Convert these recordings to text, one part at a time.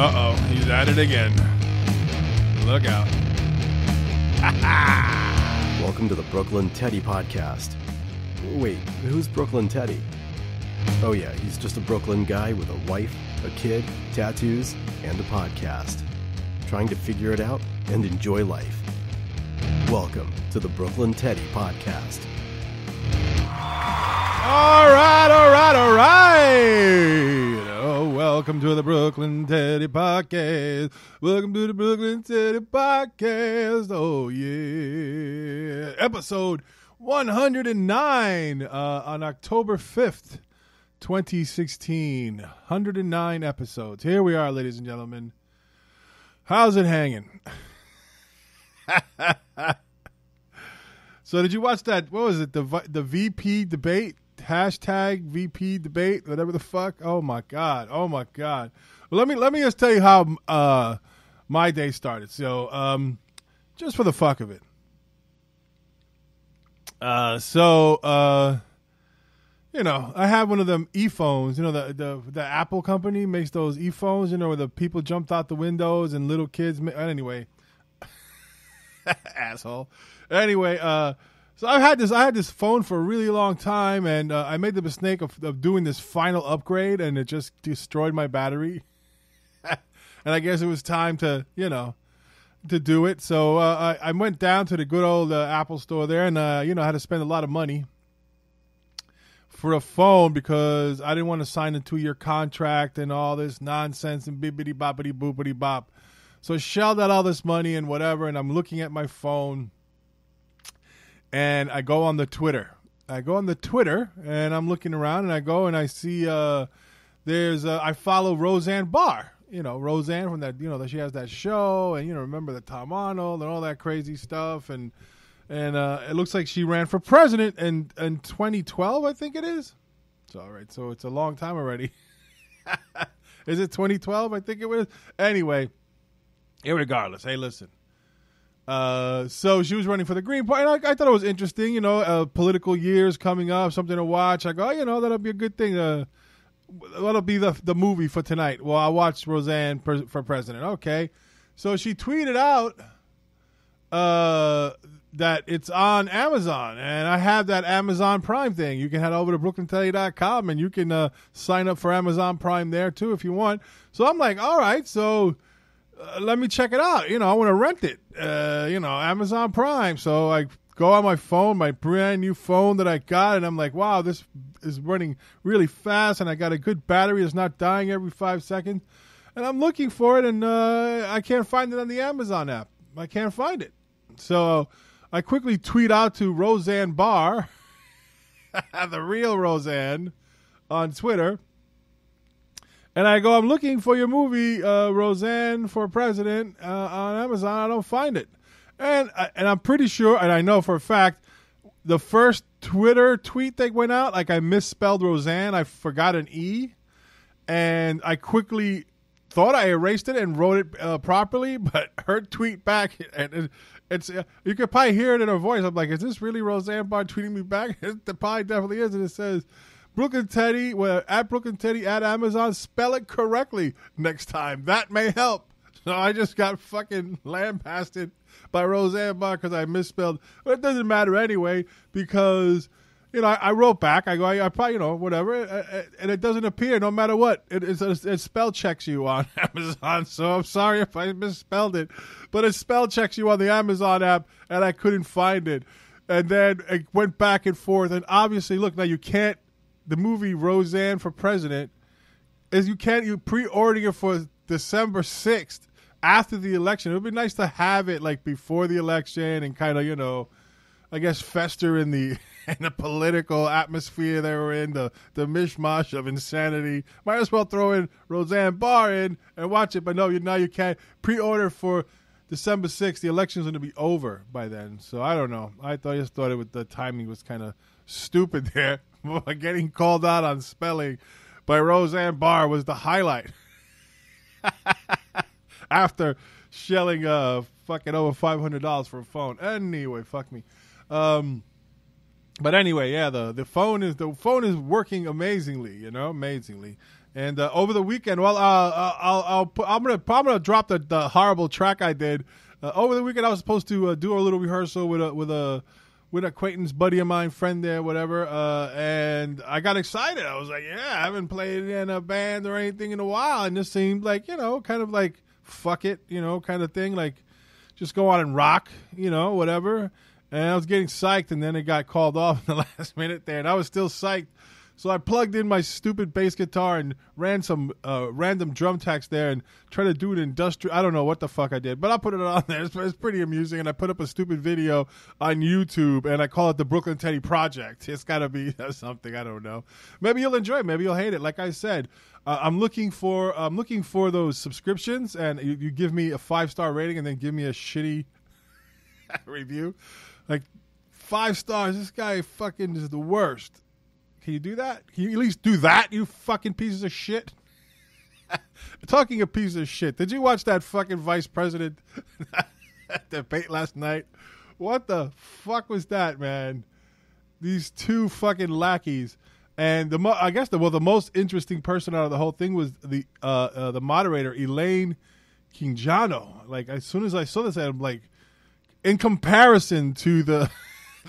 Uh-oh, he's at it again. Look out. Welcome to the Brooklyn Teddy Podcast. Wait, who's Brooklyn Teddy? Oh yeah, he's just a Brooklyn guy with a wife, a kid, tattoos, and a podcast. Trying to figure it out and enjoy life. Welcome to the Brooklyn Teddy Podcast. All right. Oh, welcome to the Brooklyn Teddy Podcast. Welcome to the Brooklyn Teddy Podcast. Oh, yeah. Episode 109 on October 5th, 2016. 109 episodes. Here we are, ladies and gentlemen. How's it hanging? So did you watch that? What was it? The VP debate? Hashtag VP debate? Whatever the fuck? Oh, my God. Well, let me just tell you how my day started. So just for the fuck of it. I have one of them e-phones. You know, the Apple company makes those e-phones, you know, where the people jumped out the windows and little kids. Anyway. Asshole. Anyway, so I had this phone for a really long time, and I made the mistake of doing this final upgrade, and it just destroyed my battery. And I guess it was time to do it. So I went down to the good old Apple store there, and I had to spend a lot of money for a phone because I didn't want to sign a 2-year contract and all this nonsense and bibbity boppity boopity bop. So I shelled out all this money and whatever, and I'm looking at my phone, and I go on the Twitter. And I'm looking around, and I go, and I see I follow Roseanne Barr. You know, Roseanne from that, you know, that she has that show, and, you know, remember the Tom Arnold and all that crazy stuff. And it looks like she ran for president in 2012, I think it is. It's all right. So it's a long time already. Is it 2012? I think it was. Anyway. Irregardless, hey, listen. So she was running for the Green Party. And I thought it was interesting, you know, political year's coming up, something to watch. I go, oh, you know, that'll be a good thing. That'll be the movie for tonight. Well, I watched Roseanne for President. Okay. So she tweeted out that it's on Amazon. And I have that Amazon Prime thing. You can head over to BrooklynTeddy.com, and you can sign up for Amazon Prime there, too, if you want. So I'm like, all right, so... let me check it out. You know, I want to rent it, Amazon Prime. So I go on my phone, my brand new phone that I got. And I'm like, wow, this is running really fast. And I got a good battery. It's not dying every 5 seconds. And I'm looking for it. And I can't find it on the Amazon app. I can't find it. So I quickly tweet out to Roseanne Barr, the real Roseanne, on Twitter. And I go, I'm looking for your movie, Roseanne for President, on Amazon. I don't find it. And I'm pretty sure, and I know for a fact, the first Twitter tweet that went out, like I misspelled Roseanne. I forgot an E. And I quickly thought I erased it and wrote it properly, but her tweet back, and it's you could probably hear it in her voice. I'm like, is this really Roseanne Barr tweeting me back? It probably definitely is. And it says... Brooklyn Teddy, well, at Brooklyn Teddy at Amazon, spell it correctly next time. That may help. So I just got fucking lambasted by Roseanne Barr because I misspelled. But it doesn't matter anyway because, you know, I wrote back. I go, I probably, you know, whatever. And it doesn't appear no matter what. It spell checks you on Amazon. So I'm sorry if I misspelled it. But it spell checks you on the Amazon app, and I couldn't find it. And then it went back and forth. And obviously, look, now you can't. The movie Roseanne for President is you pre-ordering it for December 6th after the election. It would be nice to have it like before the election and kind of, you know, I guess fester in the political atmosphere that we're in, the mishmash of insanity. Might as well throw in Roseanne Barr in and watch it. But no, now you can't pre-order for December 6th. The election's going to be over by then. So I don't know. I just thought the timing was kind of stupid there. Getting called out on spelling by Roseanne Barr was the highlight. After shelling fucking over $500 for a phone. Anyway, fuck me. But anyway, yeah, the phone is working amazingly, you know, amazingly. And over the weekend, well, I'm gonna drop the horrible track I did. Over the weekend, I was supposed to do a little rehearsal with an acquaintance, buddy of mine, friend there, whatever. And I got excited. I was like, yeah, I haven't played in a band or anything in a while. And this seemed like, you know, kind of like, fuck it, you know, kind of thing. Like, just go out and rock, you know, whatever. And I was getting psyched, and then it got called off in the last minute there. And I was still psyched. So I plugged in my stupid bass guitar and ran some random drum tracks there and tried to do an industrial. I don't know what the fuck I did, but I put it on there. It's pretty amusing. And I put up a stupid video on YouTube, and I call it the Brooklyn Teddy Project. It's got to be something. I don't know. Maybe you'll enjoy it. Maybe you'll hate it. Like I said, I'm looking for those subscriptions, and you give me a 5-star rating and then give me a shitty review. Like 5 stars. This guy fucking is the worst. Can you do that? Can you at least do that, you fucking pieces of shit? Talking of pieces of shit, did you watch that fucking vice president debate last night? What the fuck was that, man? These two fucking lackeys. And the most interesting person out of the whole thing was the moderator, Elaine Quijano. Like, as soon as I saw this, I'm like, in comparison to the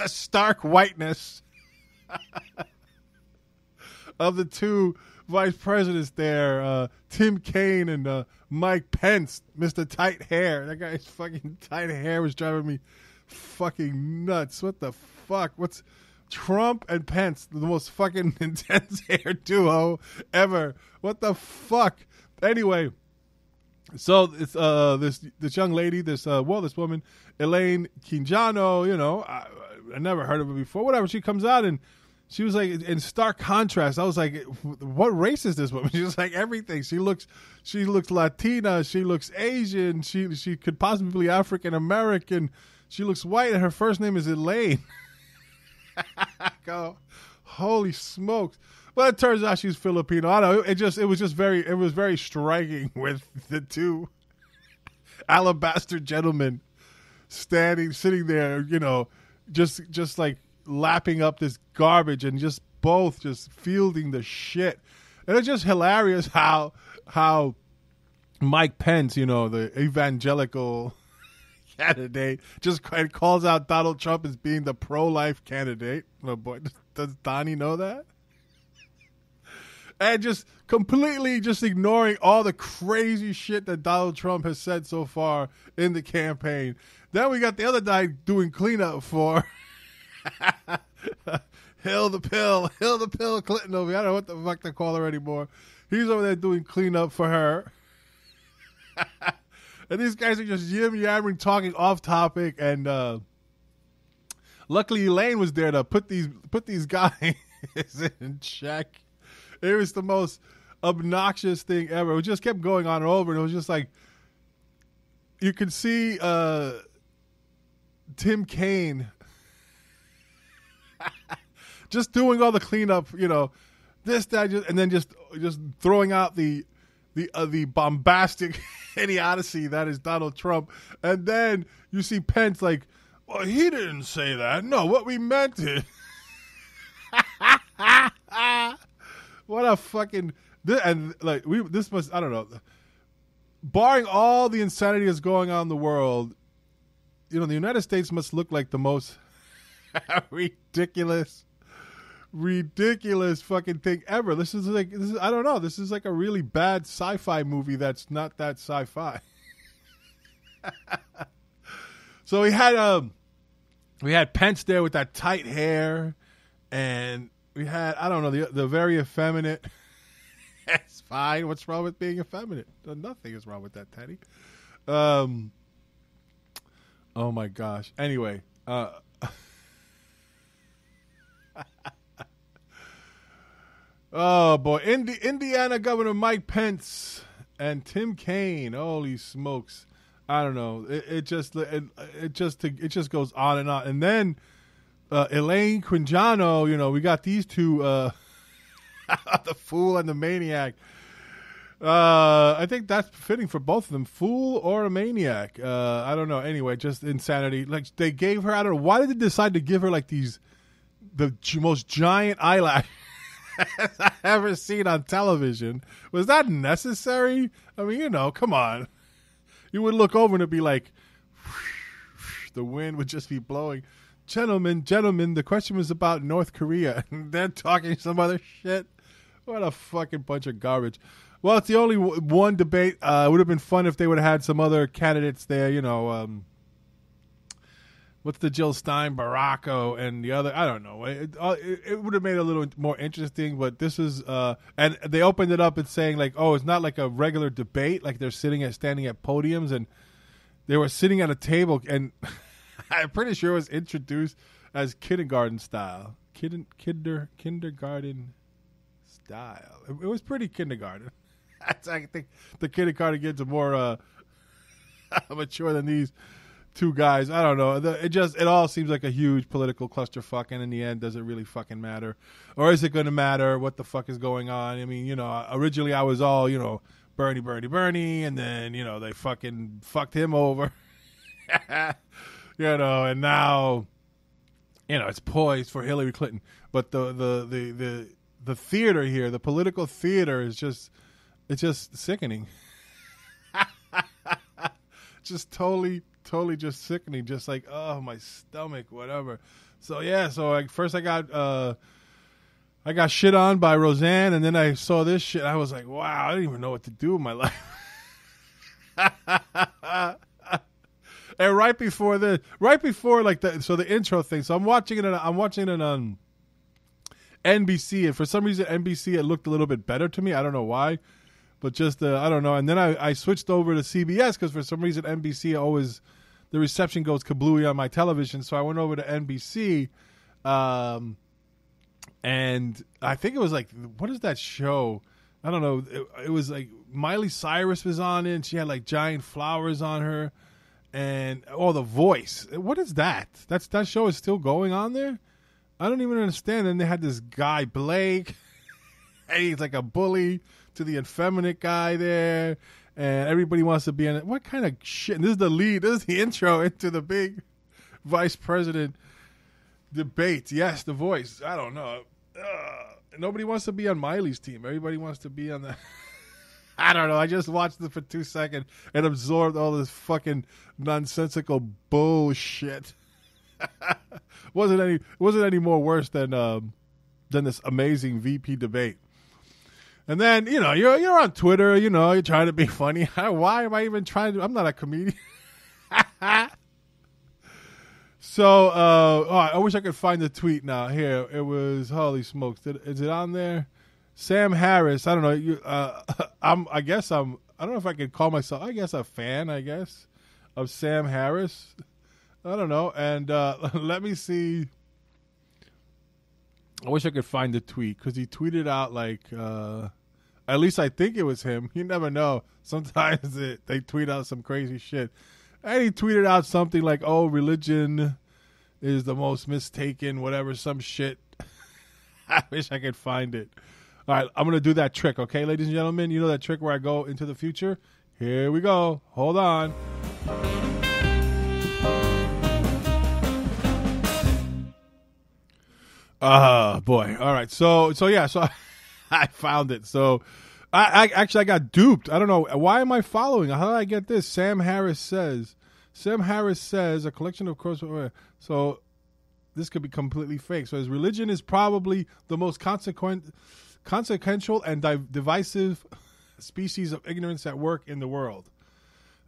stark whiteness of the two vice presidents there, Tim Kaine and Mike Pence, Mr. Tight Hair. That guy's fucking tight hair was driving me fucking nuts. What the fuck? What's Trump and Pence, the most fucking intense hair duo ever. What the fuck? Anyway, so it's this young lady, this woman, Elaine Quijano, you know, I never heard of her before. Whatever, she comes out and she was like, in stark contrast, I was like, what race is this woman? She was like, everything. She looks Latina. She looks Asian. She could possibly be African-American. She looks white, and her first name is Elaine. I go, holy smokes. Well, it turns out she's Filipino. I don't know. It was very striking with the two alabaster gentlemen sitting there, you know, just like, lapping up this garbage and just both just fielding the shit. And it's just hilarious how Mike Pence, you know, the evangelical candidate, just calls out Donald Trump as being the pro-life candidate. Oh boy, does Donnie know that? And just completely just ignoring all the crazy shit that Donald Trump has said so far in the campaign. Then we got the other guy doing cleanup for Hill the pill Clinton over here. I don't know what the fuck they call her anymore. He's over there doing cleanup for her. And these guys are just yim-yammering, talking off topic. And luckily Elaine was there to put these guys in check. It was the most obnoxious thing ever. It just kept going on and over. And it was just like, you could see Tim Kaine just doing all the cleanup, you know, this, that, and then just throwing out the bombastic idiocy that is Donald Trump. And then you see Pence like, well, he didn't say that. No, what we meant is. What a fucking, and like, this must, I don't know. Barring all the insanity that's going on in the world, you know, the United States must look like the most ridiculous fucking thing ever. This is I don't know. This is like a really bad sci-fi movie that's not that sci-fi. So we had Pence there with that tight hair, and we had, I don't know, the very effeminate. It's fine. What's wrong with being effeminate? Nothing is wrong with that, Teddy. Oh my gosh. Anyway. Oh boy, Indiana Governor Mike Pence and Tim Kaine. Holy smokes! I don't know. It just goes on and on. And then Elaine Quijano. You know, we got these two, the fool and the maniac. I think that's fitting for both of them, fool or a maniac. I don't know. Anyway, just insanity. Like they gave her. I don't know why did they decide to give her like these. The most giant eyelash as I ever seen on television. Was that necessary? I mean, you know, come on. You would look over and it'd be like, the wind would just be blowing. Gentlemen, gentlemen, the question was about North Korea. They're talking some other shit. What a fucking bunch of garbage. Well, it's the only one debate. It would have been fun if they would have had some other candidates there, you know, what's the Jill Stein, Baracko, and the other? I don't know. It would have made it a little more interesting, but this is and they opened it up and saying, like, oh, it's not like a regular debate. Like, they're standing at podiums, and they were sitting at a table, and I'm pretty sure it was introduced as kindergarten style. Kindergarten style. It was pretty kindergarten. I think the kindergarten kids are more mature than these two guys. I don't know. It all seems like a huge political clusterfuck, and in the end, does it really fucking matter? Or is it going to matter? What the fuck is going on? I mean, you know, originally I was all, you know, Bernie, Bernie, Bernie, and then, you know, they fucking fucked him over. You know, and now, you know, it's poised for Hillary Clinton. But the theater here, the political theater is just sickening. Just totally just sickening, just like, oh, my stomach, whatever. So yeah, first I got shit on by Roseanne, and then I saw this shit. I was like, wow, I didn't even know what to do with my life. And right before the intro thing, so I'm watching it on NBC, and for some reason NBC, it looked a little bit better to me. I don't know why, but just I don't know. And then I switched over to CBS because for some reason NBC always, the reception goes kablooey on my television. So I went over to NBC, and I think it was like, what is that show? I don't know. It was like Miley Cyrus was on it. And she had like giant flowers on her, and The Voice. What is that? That show is still going on there. I don't even understand. And they had this guy Blake, and he's like a bully to the effeminate guy there, and everybody wants to be in it. What kind of shit? And this is the intro into the big vice president debate. Yes, The Voice. I don't know. Nobody wants to be on Miley's team. Everybody wants to be on the... I don't know. I just watched it for 2 seconds and absorbed all this fucking nonsensical bullshit. Wasn't any more worse than this amazing VP debate. And then, you know, you're on Twitter, you know, you're trying to be funny. Why am I even trying to? I'm not a comedian. So, I wish I could find the tweet now. Here, it was, holy smokes. Is it on there? Sam Harris, I don't know. I don't know if I could call myself, I guess, a fan, of Sam Harris. I don't know. And let me see. I wish I could find the tweet because he tweeted out like, at least I think it was him. You never know. Sometimes they tweet out some crazy shit. And he tweeted out something like, oh, religion is the most mistaken, whatever, some shit. I wish I could find it. All right, I'm going to do that trick, okay, ladies and gentlemen? You know that trick where I go into the future? Here we go. Hold on. Boy. All right. So yeah. So I found it. So I got duped. I don't know. Why am I following? How did I get this? Sam Harris says a collection of quotes. So this could be completely fake. So his religion is probably the most consequential and divisive species of ignorance at work in the world.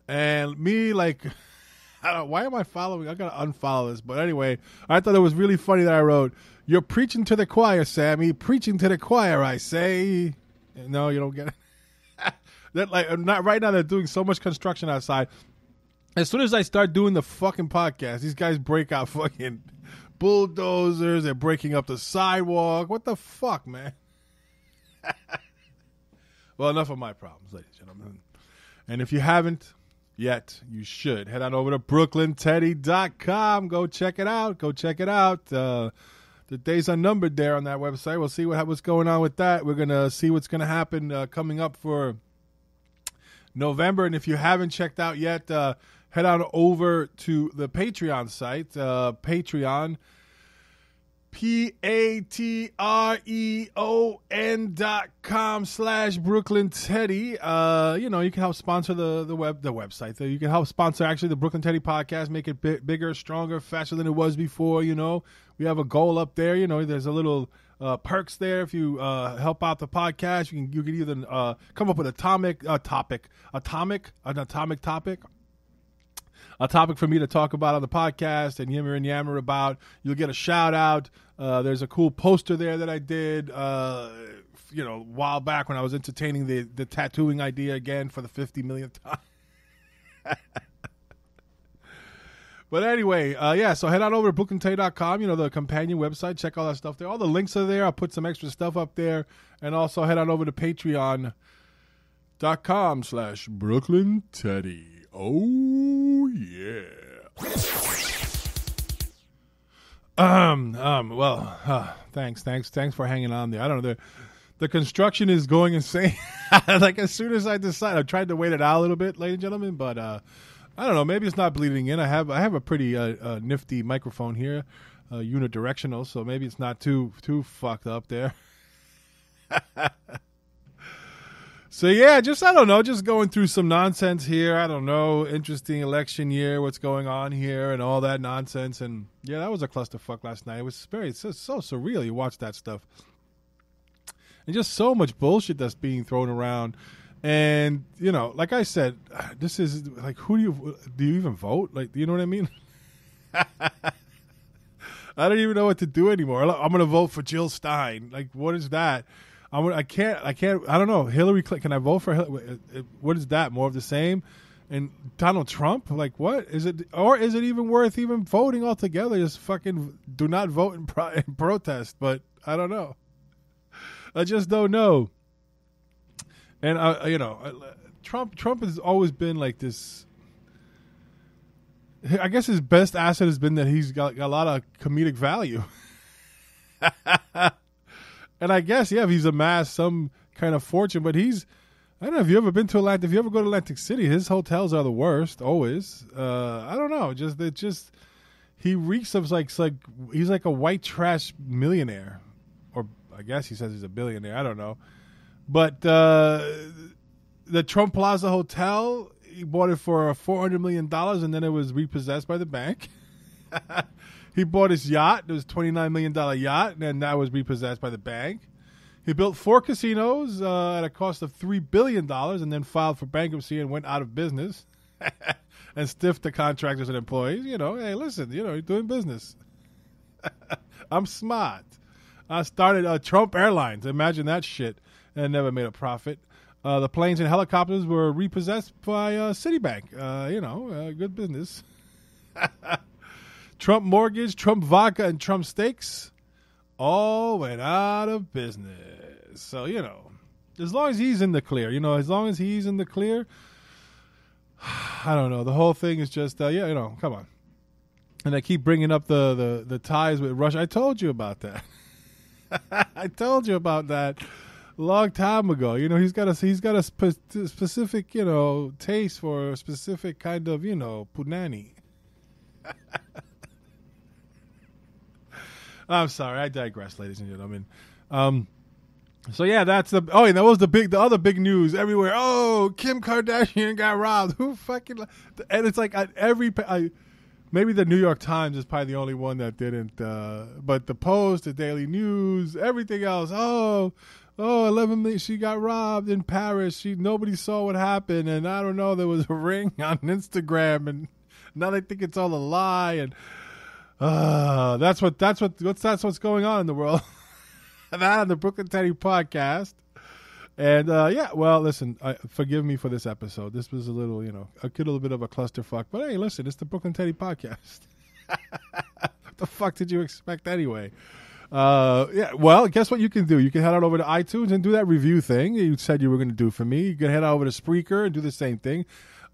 And me, like, I don't, why am I following? I gotta unfollow this. But anyway, I thought it was really funny that I wrote, "You're preaching to the choir, Sammy. Preaching to the choir, I say." No, you don't get it. That, like, not right now. They're doing so much construction outside. As soon as I start doing the fucking podcast, these guys break out fucking bulldozers. They're breaking up the sidewalk. What the fuck, man? Well, enough of my problems, ladies and gentlemen. And if you haven't yet, you should. Head on over to BrooklynTeddy.com. Go check it out. The days are numbered there on that website. We'll see what's going on with that. We're going to see what's going to happen coming up for November. And if you haven't checked out yet, head on over to the Patreon site, Patreon. patreon.com/BrooklynTeddy. You know, you can help sponsor the website. So you can help sponsor actually the Brooklyn Teddy podcast, make it bigger, stronger, faster than it was before. You know, we have a goal up there. You know, there's a little perks there. If you help out the podcast, you can either come up with an atomic topic. A topic for me to talk about on the podcast and yammer and yammer about. You'll get a shout out. There's a cool poster there that I did, a while back when I was entertaining the tattooing idea again for the 50 millionth time. But anyway, so head on over to BrooklynTeddy.com, the companion website. Check all that stuff there. All the links are there. I'll put some extra stuff up there. And also head on over to Patreon.com/BrooklynTeddy. Oh yeah. Thanks for hanging on there. I don't know. The construction is going insane. Like as soon as I decide, I tried to wait it out a little bit, ladies and gentlemen, but I don't know. Maybe it's not bleeding in. I have a pretty nifty microphone here, unidirectional, so maybe it's not too fucked up there. So, yeah, I don't know, just going through some nonsense here. I don't know, interesting election year, what's going on here and all that nonsense. And, yeah, that was a clusterfuck last night. It was so surreal. You watch that stuff. And just so much bullshit that's being thrown around. And, like I said, this is, like, who do you even vote? Like, do you know what I mean? I don't even know what to do anymore. I'm going to vote for Jill Stein. Like, what is that? I can't. I don't know. Hillary Clinton. Can I vote for Hillary? What is that? More of the same? And Donald Trump? Like, what is it? Or is it even worth even voting altogether? Just fucking do not vote in protest. But I don't know. I just don't know. And Trump has always been like this. I guess his best asset has been that he's got a lot of comedic value. And I guess, yeah, he's amassed some kind of fortune, but I don't know, if you ever go to Atlantic City, his hotels are the worst, always. I don't know, he reeks of, like he's like a white trash millionaire. Or I guess he says he's a billionaire, I don't know. But the Trump Plaza Hotel, he bought it for $400 million, and then it was repossessed by the bank. He bought his yacht. It was a $29 million yacht, and that was repossessed by the bank. He built 4 casinos at a cost of $3 billion and then filed for bankruptcy and went out of business and stiffed the contractors and employees. Hey, listen, you're doing business. I'm smart. I started Trump Airlines. Imagine that shit. And never made a profit. The planes and helicopters were repossessed by Citibank. Good business. Trump Mortgage, Trump Vodka, and Trump Steaks all went out of business. So, as long as he's in the clear, I don't know. The whole thing is just, come on. And I keep bringing up the ties with Russia. I told you about that. A long time ago. He's got a specific, taste for a specific kind of, punani. I'm sorry, I digress, ladies and gentlemen. That's and that was the other big news everywhere. Oh, Kim Kardashian got robbed. Who fucking? And it's like maybe the New York Times is probably the only one that didn't. But the Post, the Daily News, everything else. Oh, 11 million. She got robbed in Paris. Nobody saw what happened, and I don't know. There was a ring on Instagram, and now they think it's all a lie and. That's what's going on in the world. That on the Brooklyn Teddy podcast, and well, listen, forgive me for this episode. This was a little, a little bit of a clusterfuck. But hey, listen, it's the Brooklyn Teddy podcast. What the fuck did you expect anyway? Well, guess what you can do? You can head on over to iTunes and do that review thing you said you were going to do for me. You can head on over to Spreaker and do the same thing.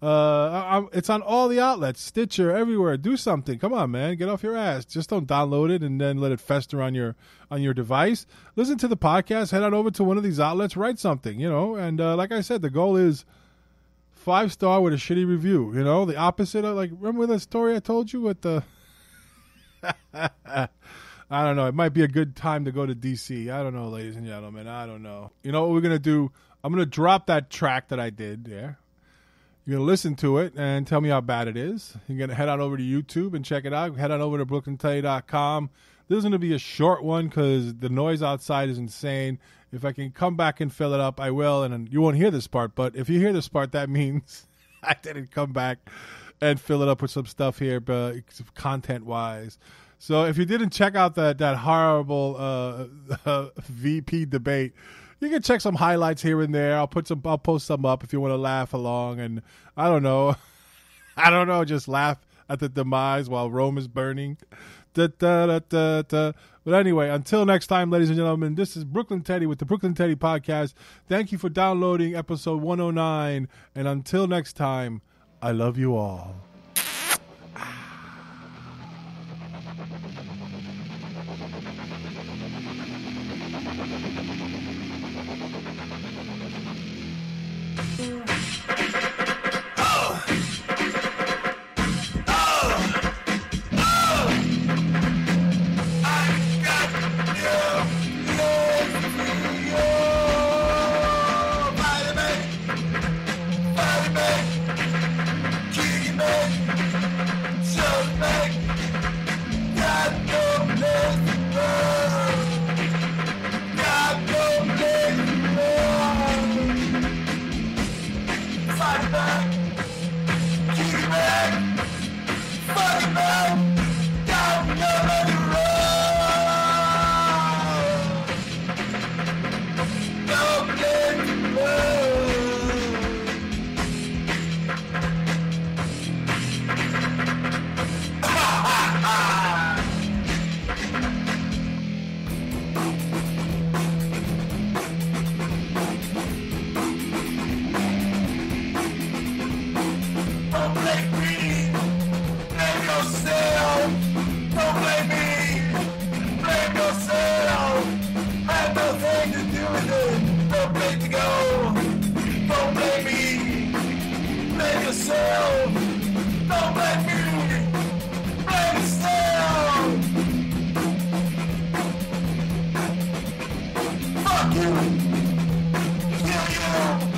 It's on all the outlets, Stitcher, everywhere. Do something. Come on, man. Get off your ass. Just don't download it and then let it fester on your device. Listen to the podcast. Head on over to one of these outlets. Write something, And like I said, the goal is 5-star with a shitty review, The opposite of, remember the story I told you with the... I don't know. It might be a good time to go to D.C. I don't know, ladies and gentlemen. I don't know. You know what we're going to do? I'm going to drop that track that I did there. You're going to listen to it and tell me how bad it is. You're going to head on over to YouTube and check it out. Head on over to BrooklynTeddy.com. This is going to be a short one because the noise outside is insane. If I can come back and fill it up, I will. And you won't hear this part, but if you hear this part, that means I didn't come back and fill it up with some stuff here, but content-wise. So if you didn't check out that horrible VP debate, you can check some highlights here and there. I'll post some up if you want to laugh along, and I don't know, just laugh at the demise while Rome is burning. Da, da, da, da, da. But anyway, until next time, ladies and gentlemen, this is Brooklyn Teddy with the Brooklyn Teddy Podcast. Thank you for downloading episode 109, and until next time, I love you all. Yeah.